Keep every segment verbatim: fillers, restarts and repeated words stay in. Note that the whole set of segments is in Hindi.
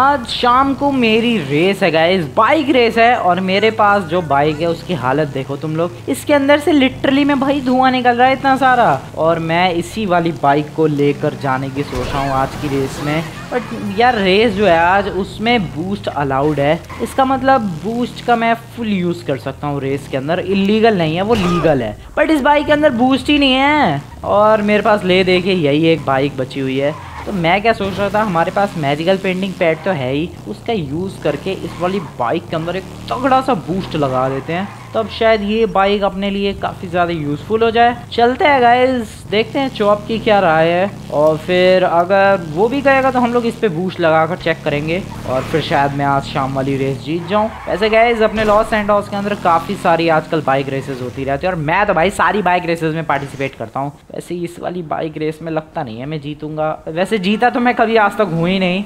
आज शाम को मेरी रेस है गाइस, बाइक रेस है। और मेरे पास जो बाइक है उसकी हालत देखो तुम लोग, इसके अंदर से लिटरली में भाई धुआं निकल रहा है इतना सारा। और मैं इसी वाली बाइक को लेकर जाने की सोच रहा हूँ आज की रेस में। बट यार रेस जो है आज उसमें बूस्ट अलाउड है, इसका मतलब बूस्ट का मैं फुल यूज़ कर सकता हूँ रेस के अंदर। इलीगल नहीं है, वो लीगल है। बट इस बाइक के अंदर बूस्ट ही नहीं है और मेरे पास ले देखिए यही एक बाइक बची हुई है। तो मैं क्या सोच रहा था, हमारे पास मैजिकल पेंटिंग पैड तो है ही, उसका यूज़ करके इस वाली बाइक के अंदर एक तगड़ा सा बूस्ट लगा देते हैं। तो अब शायद ये बाइक अपने लिए काफ़ी ज़्यादा यूज़फुल हो जाए। चलते हैं गाइस, देखते हैं चॉप की क्या राय है। और फिर अगर वो भी कहेगा तो हम लोग इस पर बूस्ट लगा कर चेक करेंगे और फिर शायद मैं आज शाम वाली रेस जीत जाऊँ। वैसे गाइस अपने लॉस एंड लॉस के अंदर काफ़ी सारी आजकल बाइक रेसेस होती रहती है और मैं तो भाई सारी बाइक रेसेस में पार्टिसिपेट करता हूँ। वैसे इस वाली बाइक रेस में लगता नहीं है मैं जीतूँगा, वैसे जीता तो मैं कभी आज तक हूँ ही नहीं।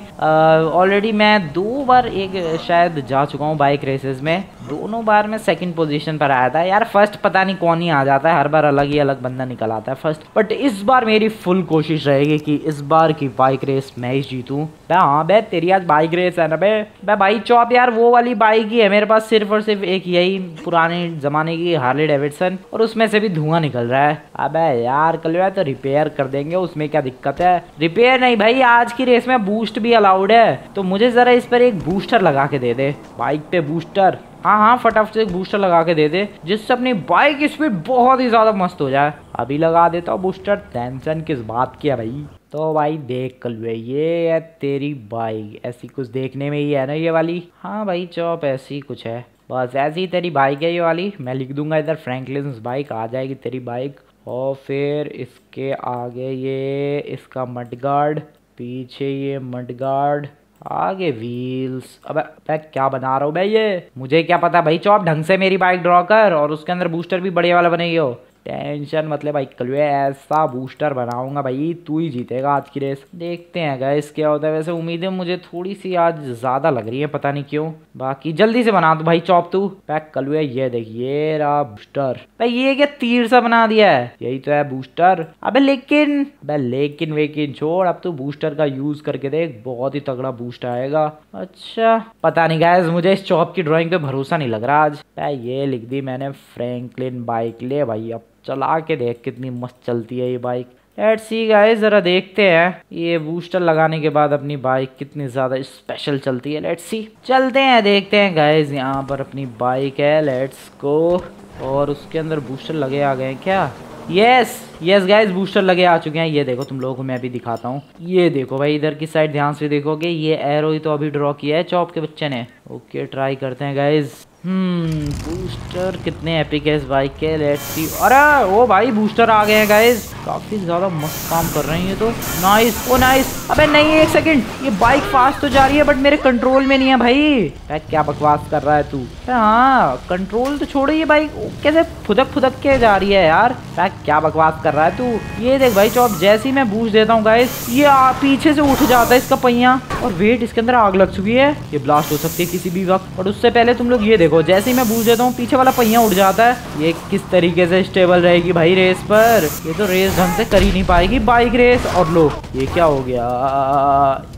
ऑलरेडी मैं दो बार एक शायद जा चुका हूँ बाइक रेसेस में, दोनों बार मैं सेकंड पोजीशन पर आया था। यार फर्स्ट पता नहीं कौन ही आ जाता है, हर बार अलग ही अलग बंदा निकल आता है फर्स्ट। बट इस बार मेरी फुल कोशिश रहेगी कि इस बार की बाइक रेस मैं ही जीतूँ। बे हाँ बे, तेरी आज बाइक रेस है ना बे। बे भाई चॉप यार वो वाली बाइक ही है मेरे पास, सिर्फ और सिर्फ एक यही पुराने ज़माने की हार्ले डेविडसन, और उसमें से भी धुआं निकल रहा है। अब यार कल तो रिपेयर कर देंगे, उसमें क्या दिक्कत है। रिपेयर नहीं भाई, आज की रेस में बूस्ट भी अलाउड है। तो मुझे ज़रा इस पर एक बूस्टर लगा के दे दे बाइक पे, बूस्टर। हाँ हाँ फटाफट से एक बूस्टर लगा के दे दे जिससे अपनी बाइक स्पीड बहुत ही ज़्यादा मस्त हो जाए। अभी लगा देता हूँ बूस्टर, टेंशन किस बात की है भाई। तो भाई देख कल वे, ये है तेरी बाइक, ऐसी कुछ देखने में ही है ना ये वाली। हाँ भाई चॉप ऐसी कुछ है, बस ऐसी तेरी बाइक है ये वाली। मैं लिख दूंगा इधर फ्रैंकलिन बाइक, आ जाएगी तेरी बाइक। और फिर इसके आगे ये इसका मडगार्ड, पीछे ये मडगार्ड, आगे व्हील्स। अब मैं क्या बना रहा हूँ मैं, ये मुझे क्या पता भाई। चॉप ढंग से मेरी बाइक ड्रॉ कर और उसके अंदर बूस्टर भी बढ़िया वाला बनेगी हो। टेंशन मतलब भाई कलवे ऐसा बूस्टर बनाऊंगा भाई, तू ही जीतेगा आज की रेस। देखते हैं गाइस क्या होता है। वैसे उम्मीदें मुझे थोड़ी सी आज ज़्यादा लग रही है, पता नहीं क्यों। बाकी जल्दी से बना दो भाई चॉप तू पैक कलवे। ये देखिए रहा बूस्टर भाई, ये क्या तीर सा बना दिया है, यही तो है बूस्टर। अबे लेकिन अबे लेकिन वेकिन छोड़, अब तू बूस्टर का यूज करके देख, बहुत ही तगड़ा बूस्ट आएगा। अच्छा पता नहीं गाइस, मुझे इस चॉप की ड्रॉइंग पे भरोसा नहीं लग रहा आज। ये लिख दी मैंने फ्रैंकलिन बाइक, ले भाई अब चला के देख कितनी मस्त चलती है ये बाइक। लेट्स सी गाइस, जरा देखते हैं ये बूस्टर लगाने के बाद अपनी बाइक कितनी ज़्यादा स्पेशल चलती है। लेट्स सी, चलते हैं देखते हैं गाइस। यहाँ पर अपनी बाइक है, लेट्स गो। और उसके अंदर बूस्टर लगे आ गए हैं क्या? यस यस गाइस बूस्टर लगे आ चुके हैं। ये देखो तुम लोगों को मैं भी दिखाता हूँ। ये देखो भाई इधर की साइड ध्यान से देखोगे, ये एरो ही तो अभी ड्रॉ किया है चॉप के बच्चे ने। ओके ट्राई करते हैं गाइस। हम्म बूस्टर कितने एपिक है इस बाइक के, लेट्स सी। अरे ओ भाई बूस्टर आ गए हैं गाइस, काफ़ी ज़्यादा मस्त काम कर रहे हैं ये तो। नाइस ओ नाइस। अबे नहीं एक सेकंड, ये बाइक फास्ट तो जा रही है बट मेरे कंट्रोल में नहीं है भाई। भाई क्या बकवास कर रहा है तू। हाँ कंट्रोल तो छोड़ो, ये बाइक कैसे फुदक फुदक के जा रही है यार। भाई क्या बकवास कर रहा है तू। ये देख भाई चॉप, जैसे ही मैं बूस्ट देता हूँ गाइस ये पीछे से उठ जाता है इसका पहिया। और वेट, इसके अंदर आग लग चुकी है, ये ब्लास्ट हो सकती है किसी भी वक्त। और उससे पहले तुम लोग ये देखो, जैसे ही मैं बूझ देता हूँ पीछे वाला पहिया उड़ जाता है। ये किस तरीके से स्टेबल रहेगी भाई रेस पर, ये तो रेस ढंग से कर ही नहीं पाएगी बाइक रेस। और लो ये क्या हो गया,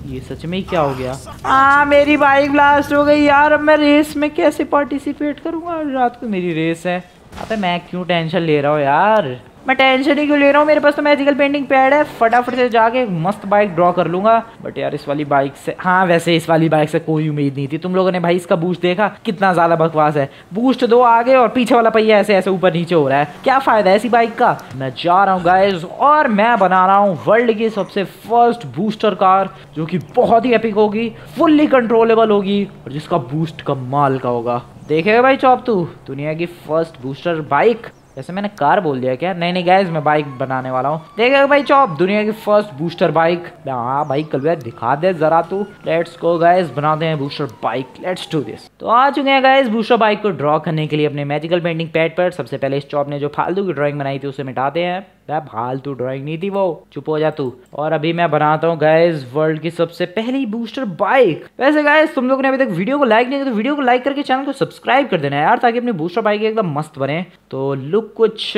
ये सच में ही क्या हो गया। आ, मेरी बाइक ब्लास्ट हो गई यार। अब मैं रेस में कैसे पार्टिसिपेट करूंगा, रात को मेरी रेस है। अबे मैं क्यों टेंशन ले रहा हूँ यार, मैं टेंशन ही क्यों ले रहा हूँ। मेरे पास तो मैजिकल पेंटिंग पैड है, फटाफट से जाके मस्त बाइक ड्रॉ कर लूंगा। बट यार इस वाली बाइक से, हाँ वैसे इस वाली बाइक से कोई उम्मीद नहीं थी। तुम लोगों ने भाई इसका बूस्ट देखा कितना ज़्यादा बकवास है, बूस्ट दो आगे और पीछे वाला पहिया ऐसे ऐसे ऊपर नीचे हो रहा है। क्या फ़ायदा है ऐसी बाइक का। मैं जा रहा हूँ गाइज और मैं बना रहा हूँ वर्ल्ड की सबसे फर्स्ट बूस्टर कार, जो कि बहुत ही एपिक होगी, फुल्ली कंट्रोलेबल होगी और जिसका बूस्ट कमाल का होगा। देखेगा भाई चॉप तू, दुनिया की फर्स्ट बूस्टर बाइक। वैसे मैंने कार बोल दिया क्या? नहीं नहीं गाइस मैं बाइक बनाने वाला हूँ। देखेगा भाई चॉप दुनिया की फर्स्ट बूस्टर बाइक। हाँ भाई कलवे दिखा दे जरा तू। लेट्स गो गाइस, बनाते हैं booster bike, let's do this. तो आ चुके हैं गाइस बूस्टर बाइक को ड्रॉ करने के लिए अपने मैजिकल पेंटिंग पैड पर। सबसे पहले इस चॉप ने जो फालतू की ड्रॉइंग बनाई थी उसे मिटाते हैं। फालतू ड्राइंग नहीं थी वो, चुप हो जा तू। और अभी मैं बनाता हूँ गाइस वर्ल्ड की सबसे पहली बूस्टर बाइक। वैसे गाइस तुम लोगों ने अभी तक वीडियो को लाइक नहीं किया तो वीडियो को लाइक करके चैनल को सब्सक्राइब कर देना यार, ताकि अपनी बूस्टर बाइक एकदम मस्त बने। तो लुक कुछ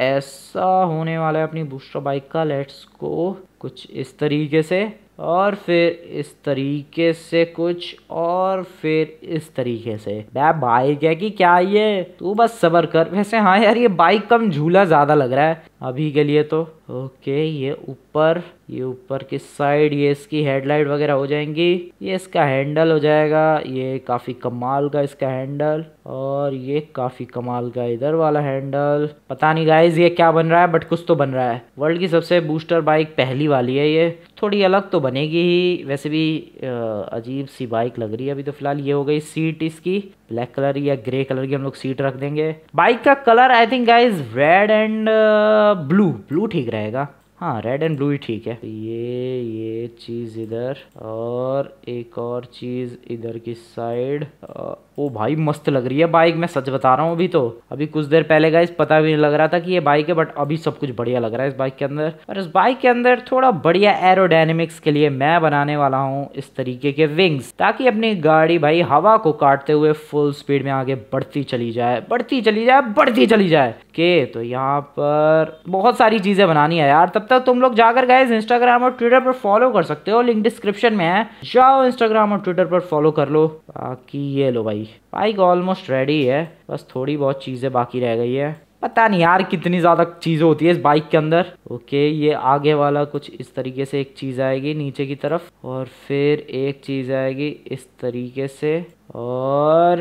ऐसा होने वाला है अपनी बूस्टर बाइक का, लेट्स गो कुछ इस तरीके से। और फिर इस तरीके से कुछ और फिर इस तरीके से। बे भाई क्या कि क्या ये, तू बस सब्र कर। वैसे हाँ यार ये बाइक कम झूला ज़्यादा लग रहा है अभी के लिए तो। ओके ये ऊपर, ये ऊपर की साइड, ये इसकी हेडलाइट वगैरह हो जाएंगी, ये इसका हैंडल हो जाएगा, ये काफ़ी कमाल का इसका हैंडल, और ये काफ़ी कमाल का इधर वाला हैंडल। पता नहीं गाइज ये क्या बन रहा है बट कुछ तो बन रहा है। वर्ल्ड की सबसे बूस्टर बाइक पहली वाली है ये, थोड़ी अलग तो बनेगी ही, वैसे भी अजीब सी बाइक लग रही है अभी तो फिलहाल। ये हो गई सीट इसकी, ब्लैक कलर या ग्रे कलर की हम लोग सीट रख देंगे। बाइक का colour I think guys red and blue, blue ठीक रहेगा। हाँ रेड एंड ब्लू ही ठीक है। ये ये चीज़ इधर और एक और चीज़ इधर की साइड। ओ भाई मस्त लग रही है बाइक, मैं सच बता रहा हूँ। अभी तो अभी कुछ देर पहले गाइस पता भी नहीं लग रहा था कि ये बाइक है, बट अभी सब कुछ बढ़िया लग रहा है इस बाइक के अंदर। और इस बाइक के अंदर थोड़ा बढ़िया एरोडायनेमिक्स के लिए मैं बनाने वाला हूँ इस तरीके के विंग्स, ताकि अपनी गाड़ी भाई हवा को काटते हुए फुल स्पीड में आगे बढ़ती चली जाए, बढ़ती चली जाए, बढ़ती चली जाए के। तो यहाँ पर बहुत सारी चीज़ें बनानी है यार। तब तक तुम लोग जाकर गाइस इंस्टाग्राम और ट्विटर पर फॉलो कर सकते हो, लिंक डिस्क्रिप्शन में है, जाओ इंस्टाग्राम और ट्विटर पर फॉलो कर लो। बाकी ये लो भाई, बाइक ऑलमोस्ट रेडी है, बस थोड़ी बहुत चीजें बाकी रह गई है। पता नहीं यार कितनी ज़्यादा चीज़ें होती है इस बाइक के अंदर। ओके ये आगे वाला कुछ इस तरीके से एक चीज़ आएगी नीचे की तरफ, और फिर एक चीज़ आएगी इस तरीके से, और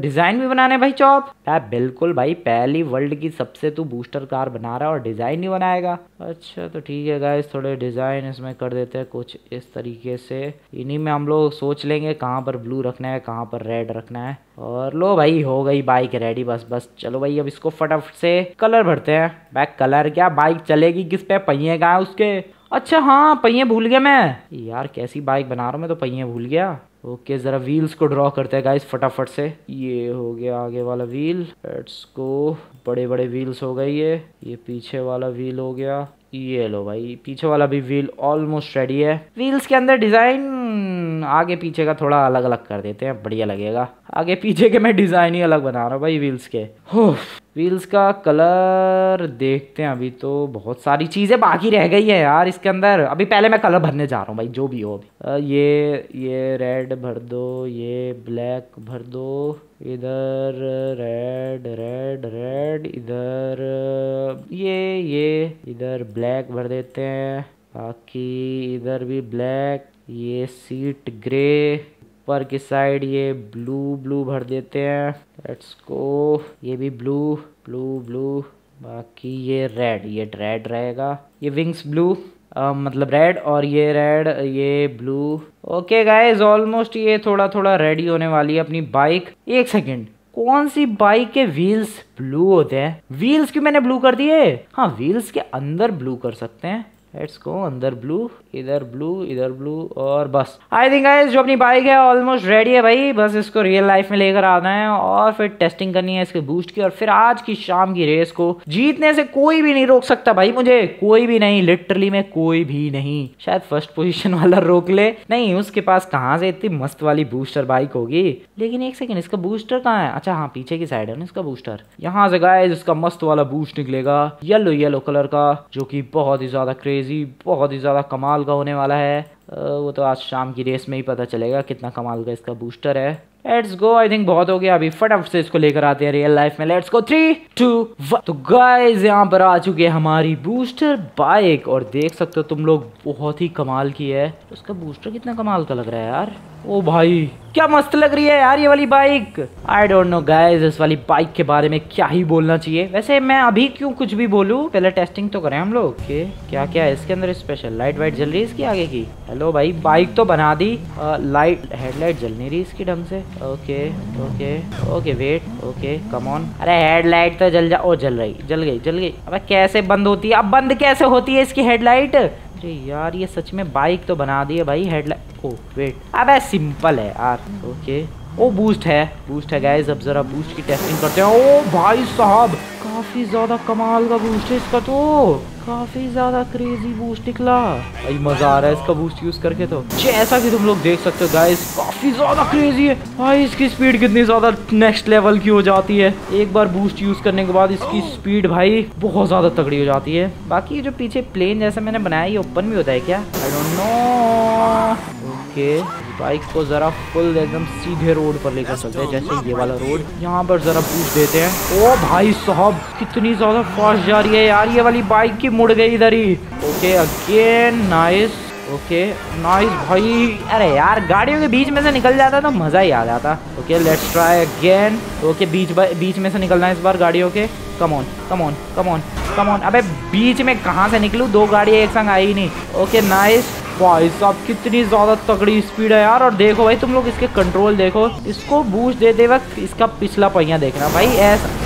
डिज़ाइन भी बनाने भाई चॉप। बिल्कुल भाई पहली वर्ल्ड की सबसे तू बूस्टर कार बना रहा है और डिज़ाइन ही बनाएगा। अच्छा तो ठीक है गाइस, थोड़े डिज़ाइन इसमें कर देते हैं कुछ इस तरीके से। इन्हीं में हम लोग सोच लेंगे कहाँ पर ब्लू रखना है, कहाँ पर रेड रखना है। और लो भाई हो गई बाइक रेडी। बस बस चलो भाई अब इसको फटाफट से कलर भरते हैं। बैक कलर क्या, बाइक चलेगी किस पे, पहिए कहाँ है उसके। अच्छा हाँ पहिए भूल गया मैं यार, कैसी बाइक बना रहा हूँ मैं तो, पहिए भूल गया। ओके जरा व्हील्स को ड्रॉ करते हैं गाइस फटाफट से। ये हो गया आगे वाला व्हील, लेट्स को बड़े बड़े व्हील्स हो गए ये ये पीछे वाला व्हील हो गया। ये लो भाई पीछे वाला भी व्हील ऑलमोस्ट रेडी है। व्हील्स के अंदर डिजाइन आगे पीछे का थोड़ा अलग अलग कर देते हैं, बढ़िया लगेगा। आगे पीछे के मैं डिजाइन ही अलग बना रहा हूँ भाई व्हील्स के। हो व्हील्स का कलर देखते हैं, अभी तो बहुत सारी चीज़ें बाकी रह गई है यार इसके अंदर। अभी पहले मैं कलर भरने जा रहा हूँ भाई, जो भी हो। ये ये रेड भर दो, ये ब्लैक भर दो, इधर रेड रेड रेड, इधर ये ये इधर ब्लैक भर देते हैं, बाकी इधर भी ब्लैक, ये सीट ग्रे, ऊपर की साइड ये ब्लू ब्लू भर देते हैं। लेट्स गो ये भी ब्लू ब्लू ब्लू, बाकी ये रेड, ये रेड रहेगा, ये विंग्स ब्लू आ, मतलब रेड, और ये रेड ये ब्लू। ओके गाइस ऑलमोस्ट ये थोड़ा थोड़ा रेडी होने वाली है अपनी बाइक। एक सेकेंड, कौन सी बाइक के व्हील्स ब्लू होते हैं? व्हील्स क्यों मैंने ब्लू कर दिए? हाँ व्हील्स के अंदर ब्लू कर सकते हैं। लेट्स गो अंदर ब्लू, इधर ब्लू, इधर ब्लू, और बस आई थिंक गाइस जो अपनी बाइक है ऑलमोस्ट रेडी है भाई। बस इसको रियल लाइफ में लेकर आना है और फिर टेस्टिंग करनी है इसके बूस्ट की, और फिर आज की शाम की रेस को जीतने से कोई भी नहीं रोक सकता भाई मुझे, कोई भी नहीं, लिटरली में कोई भी नहीं। शायद फर्स्ट पोजिशन वाला रोक ले, नहीं उसके पास कहाँ से इतनी मस्त वाली बूस्टर बाइक होगी। लेकिन एक सेकेंड, इसका बूस्टर कहाँ है? अच्छा हाँ पीछे की साइड है ना इसका बूस्टर। यहाँ से गाइस इसका मस्त वाला बूस्ट निकलेगा येलो येलो कलर का, जो की बहुत ही ज्यादा क्रेज, बहुत ही ज्यादा कमाल का होने वाला है। वो तो आज शाम की रेस में ही पता चलेगा कितना कमाल का इसका बूस्टर है। लेट्स गो, आई थिंक बहुत हो गया, अभी फटाफट से इसको लेकर आते हैं रियल लाइफ में। Let's go three two one. तो गाइस यहाँ पर आ चुके हमारी बूस्टर बाइक, और देख सकते हो तुम लोग बहुत ही कमाल की है। उसका बूस्टर कितना कमाल का लग रहा है यार। ओ भाई क्या मस्त लग रही है यार ये वाली bike. I don't know guys इस वाली बाइक के बारे में क्या ही बोलना चाहिए। वैसे मैं अभी क्यों कुछ भी बोलूँ, पहले टेस्टिंग तो करें हम लोग के क्या क्या है इसके अंदर स्पेशल। लाइट वाइट जल रही है इसकी आगे की। हेलो भाई बाइक तो बना दी, आ, लाइट हेडलाइट जल नहीं रही इसकी ढंग से। Okay okay okay wait, okay come on. अरे हेडलाइट तो जल जा। ओ जल रही, जल गई जल गई। अब कैसे बंद होती है, अब बंद कैसे होती है इसकी हेडलाइट? अरे यार ये सच में बाइक तो बना दी है भाई हेडलाइट। ओ वेट, अबे सिंपल है यार। ओके ओ बूस्ट है, बूस्ट है गाइस। अब जरा बूस्ट की टेस्टिंग करते हैं। ओ भाई साहब काफी ज्यादा कमाल का बूस्ट है इसका, तो काफी ज्यादा क्रेजी बूस्ट निकला भाई, मजा आ रहा है इसका बूस्ट यूज करके। तो जैसा कि तुम लोग देख सकते हो गाइस, काफी ज्यादा क्रेजी है भाई, इसकी स्पीड कितनी ज्यादा नेक्स्ट लेवल की हो जाती है। एक बार बूस्ट यूज करने के बाद इसकी स्पीड भाई बहुत ज्यादा तगड़ी हो जाती है। बाकी जो पीछे प्लेन जैसा मैंने बनाया, ये ओपन भी होता है क्या? I don't know. Okay, bike को जरा फुल एकदम सीधे रोड पर लेकर चलते हैं, जैसे ये वाला रोड, यहाँ पर जरा पूछ देते हैं। ओ भाई साहब, कितनी ज्यादा फास्ट जा रही है यार ये वाली बाइक, की मुड़ गई इधर ही। Okay again, nice. Okay nice भाई, अरे यार गाड़ियों के बीच में से निकल जाता तो मजा ही आ जाता। Okay let's try again. Okay बीच बीच में से निकलना है इस बार गाड़ियों के। Come on come on come on come on. अबे बीच में कहाँ से निकलूँ, दो गाड़ियाँ एक संग आई ही नहीं। Okay nice. भाई साहब कितनी ज़्यादा तगड़ी स्पीड है यार, और देखो भाई तुम लोग इसके कंट्रोल देखो, इसको बूस्ट देते वक्त इसका पिछला पहिया देखना भाई, ऐसा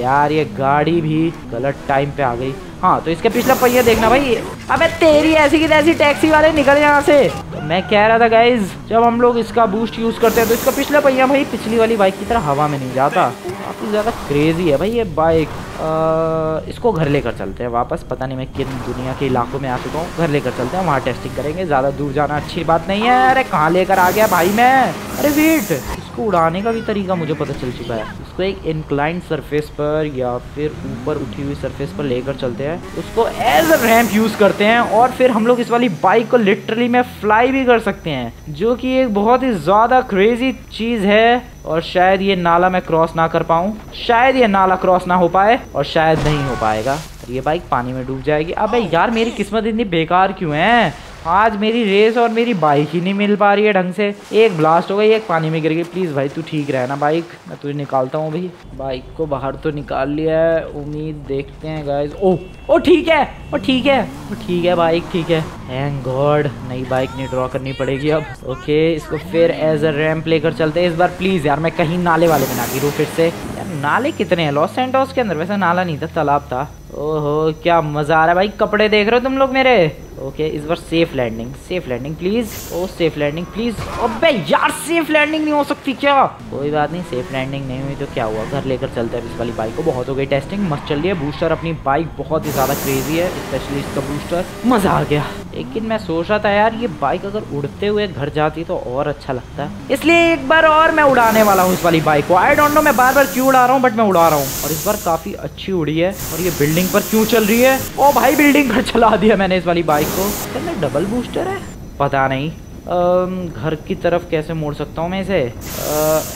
यार ये गाड़ी भी गलत टाइम पे आ गई। हाँ तो इसका पिछला पहिया देखना भाई। अबे तेरी ऐसी की तैसी, टैक्सी वाले निकल यहाँ से। तो मैं कह रहा था गाइज, जब हम लोग इसका बूस्ट यूज़ करते हैं तो इसका पिछला पहिया भाई पिछली वाली बाइक की तरह हवा में नहीं जाता। काफ़ी ज़्यादा क्रेजी है भाई ये बाइक। आ, इसको घर लेकर चलते हैं वापस, पता नहीं मैं किन दुनिया के इलाकों में आ चुका हूँ। घर लेकर चलते हैं, वहाँ टेस्टिंग करेंगे, ज़्यादा दूर जाना अच्छी बात नहीं है। अरे कहाँ लेकर आ गया भाई मैं। अरे वेट, इसको उड़ाने का भी तरीका मुझे पता चल चुका है। इसको एक इंक्लाइंड सरफेस पर या फिर ऊपर उठी हुई सरफेस पर लेकर चलते हैं, उसको एज अ रैम्प यूज़ करते हैं, और फिर हम लोग इस वाली बाइक को लिटरली में फ्लाई भी कर सकते हैं, जो कि एक बहुत ही ज़्यादा क्रेजी चीज़ है। और शायद ये नाला मैं क्रॉस ना कर पाऊँ, शायद ये नाला क्रॉस ना हो पाए, और शायद नहीं हो पाएगा, ये बाइक पानी में डूब जाएगी। अबे यार मेरी किस्मत इतनी बेकार क्यों है, आज मेरी रेस और मेरी बाइक ही नहीं मिल पा रही है ढंग से। एक ब्लास्ट हो गई, एक पानी में गिर गई। प्लीज़ भाई तू ठीक रहना बाइक, मैं तुझे निकालता हूँ भाई। बाइक को बाहर तो निकाल लिया है, उम्मीद देखते हैं गाइज। ओ ओ ठीक है, ओ ठीक है, ओ ठीक है बाइक, ठीक है। थैंक गॉड, नई बाइक नहीं ड्रॉ करनी पड़ेगी अब। ओके इसको फिर एज अ रैम्प लेकर चलते हैं इस बार। प्लीज़ यार मैं कहीं नाले वाले में ना गिरूँ फिर से। यार नाले कितने हैं लॉस सैंटोस के अंदर? वैसे नाला नहीं था, तालाब था। ओहो क्या मज़ा आ रहा है भाई, कपड़े देख रहे हो तुम लोग मेरे। ओके इस बार safe landing, safe landing please. Oh safe landing please. अबे यार सेफ लैंडिंग नहीं हो सकती क्या? कोई बात नहीं, सेफ लैंडिंग नहीं हुई तो क्या हुआ, घर लेकर चलते हैं इस वाली बाइक को। बहुत हो गई टेस्टिंग, मस्त चल रही है। बूस्टर अपनी बाइक बहुत ही ज़्यादा क्रेजी है, स्पेशली इसका बूस्टर, मज़ा आ गया। लेकिन मैं सोच रहा था यार ये बाइक अगर उड़ते हुए घर जाती तो और अच्छा लगता, इसलिए एक बार और मैं उड़ाने वाला हूँ इस वाली बाइक को। आई डोंट नो मैं बार बार क्यों उड़ा रहा हूँ, बट मैं उड़ा रहा हूँ, और इस बार काफ़ी अच्छी उड़ी है। और ये बिल्डिंग पर क्यों चल रही है? ओ भाई बिल्डिंग पर चला दिया मैंने इस वाली बाइक को। इसमें डबल बूस्टर है, पता नहीं। आ, घर की तरफ कैसे मोड़ सकता हूँ मैं इसे?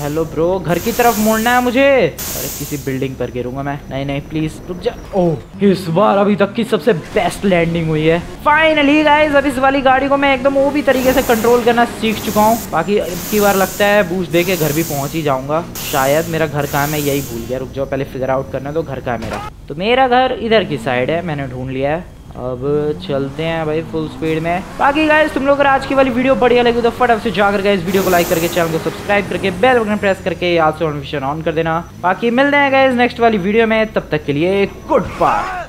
हेलो ब्रो, घर की तरफ मोड़ना है मुझे। अरे किसी बिल्डिंग पर गिरूंगा मैं, नहीं नहीं प्लीज रुक जा। ओह इस बार अभी तक की सबसे बेस्ट लैंडिंग हुई है फाइनली गाइस। अब इस वाली गाड़ी को मैं एकदम ओपी तरीके से कंट्रोल करना सीख चुका हूँ। बाकी इतनी बार लगता है बूस्ट दे के घर भी पहुँच ही जाऊँगा शायद। मेरा घर कहाँ है मैं यही भूल गया, रुक जाओ पहले फिगर आउट करना। तो घर कहाँ है मेरा? तो मेरा घर इधर की साइड है, मैंने ढूंढ लिया है। अब चलते हैं भाई फुल स्पीड में। बाकी गाइस तुम लोग अगर आज की वाली वीडियो बढ़िया लगी तो फटाफट से जाकर गाइस वीडियो को लाइक करके, चैनल को सब्सक्राइब करके, बेल बटन प्रेस करके आज से नोटिफिकेशन ऑन कर देना। बाकी मिलते हैं गाइस नेक्स्ट वाली वीडियो में, तब तक के लिए गुड बाय।